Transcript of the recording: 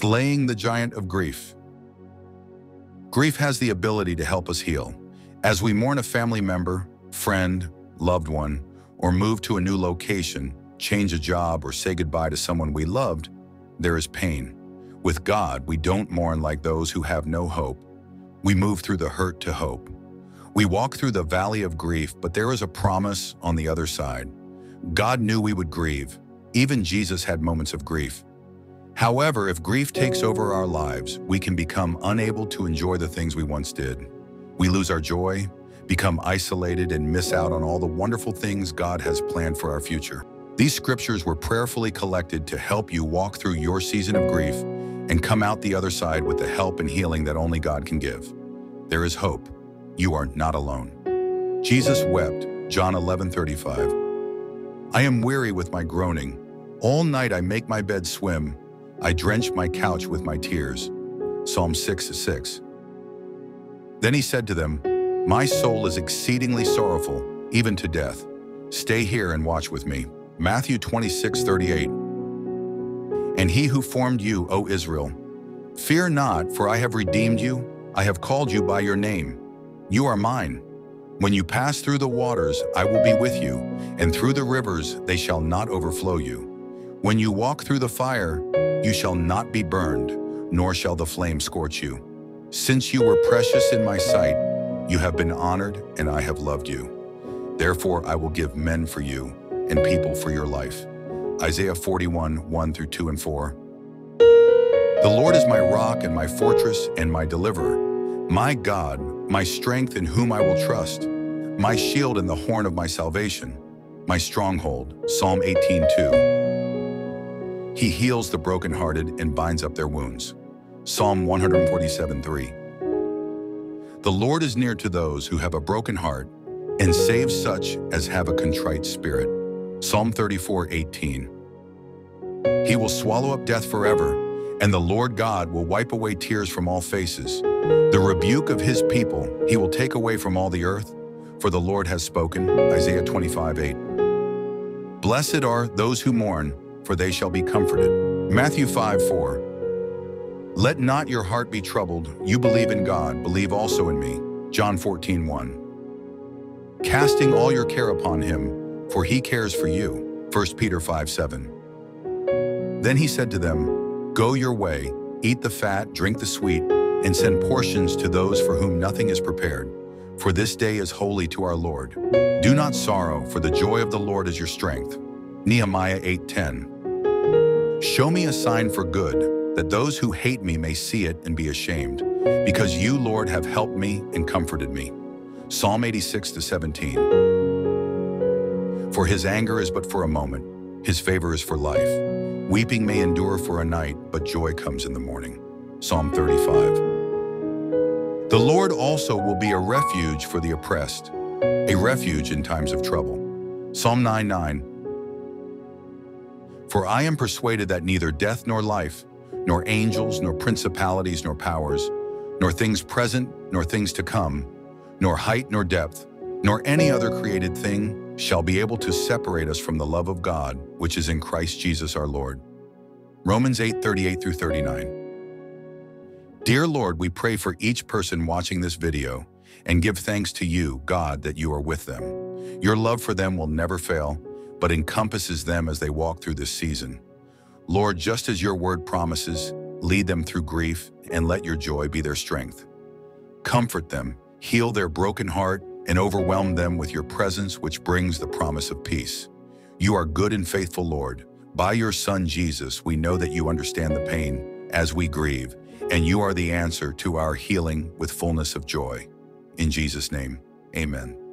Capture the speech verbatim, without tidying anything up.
Slaying the Giant of Grief. Grief has the ability to help us heal. As we mourn a family member, friend, loved one, or move to a new location, change a job, or say goodbye to someone we loved, there is pain. With God, we don't mourn like those who have no hope. We move through the hurt to hope. We walk through the valley of grief, but there is a promise on the other side. God knew we would grieve. Even Jesus had moments of grief. However, if grief takes over our lives, we can become unable to enjoy the things we once did. We lose our joy, become isolated, and miss out on all the wonderful things God has planned for our future. These scriptures were prayerfully collected to help you walk through your season of grief and come out the other side with the help and healing that only God can give. There is hope. You are not alone. Jesus wept, John eleven thirty-five. I am weary with my groaning. All night I make my bed swim. I drench my couch with my tears. Psalm six six. Then he said to them, My soul is exceedingly sorrowful, even to death. Stay here and watch with me. Matthew twenty-six thirty-eight. And he who formed you, O Israel, fear not, for I have redeemed you. I have called you by your name. You are mine. When you pass through the waters, I will be with you, and through the rivers, they shall not overflow you. When you walk through the fire, you shall not be burned, nor shall the flame scorch you. Since you were precious in my sight, you have been honored, and I have loved you. Therefore, I will give men for you, and people for your life. Isaiah forty-one, one through two and four. The Lord is my rock and my fortress and my deliverer, my God, my strength in whom I will trust, my shield and the horn of my salvation, my stronghold, Psalm eighteen two. He heals the brokenhearted and binds up their wounds, Psalm one forty-seven three. The Lord is near to those who have a broken heart and saves such as have a contrite spirit, Psalm thirty-four eighteen. He will swallow up death forever, and the Lord God will wipe away tears from all faces. The rebuke of his people he will take away from all the earth, for the Lord has spoken, Isaiah twenty-five eight. Blessed are those who mourn, for they shall be comforted, Matthew five four. Let not your heart be troubled, you believe in God, believe also in me, John fourteen one. Casting all your care upon him, for he cares for you, First Peter five seven. Then he said to them, Go your way, eat the fat, drink the sweet, and send portions to those for whom nothing is prepared, for this day is holy to our Lord. Do not sorrow, for the joy of the Lord is your strength. Nehemiah eight ten. Show me a sign for good, that those who hate me may see it and be ashamed, because you, Lord, have helped me and comforted me. Psalm eighty-six seventeen. For his anger is but for a moment, his favor is for life. Weeping may endure for a night, but joy comes in the morning. Psalm thirty-five. The Lord also will be a refuge for the oppressed, a refuge in times of trouble. Psalm ninety-nine. For I am persuaded that neither death nor life, nor angels, nor principalities, nor powers, nor things present, nor things to come, nor height, nor depth, nor any other created thing shall be able to separate us from the love of God, which is in Christ Jesus our Lord. Romans eight thirty-eight through thirty-nine. Dear Lord, we pray for each person watching this video and give thanks to you, God, that you are with them. Your love for them will never fail, but encompasses them as they walk through this season. Lord, just as your word promises, lead them through grief and let your joy be their strength. Comfort them, heal their broken heart, and overwhelm them with your presence, which brings the promise of peace. You are good and faithful, Lord. By your Son, Jesus, we know that you understand the pain as we grieve, and you are the answer to our healing with fullness of joy. In Jesus' name, amen.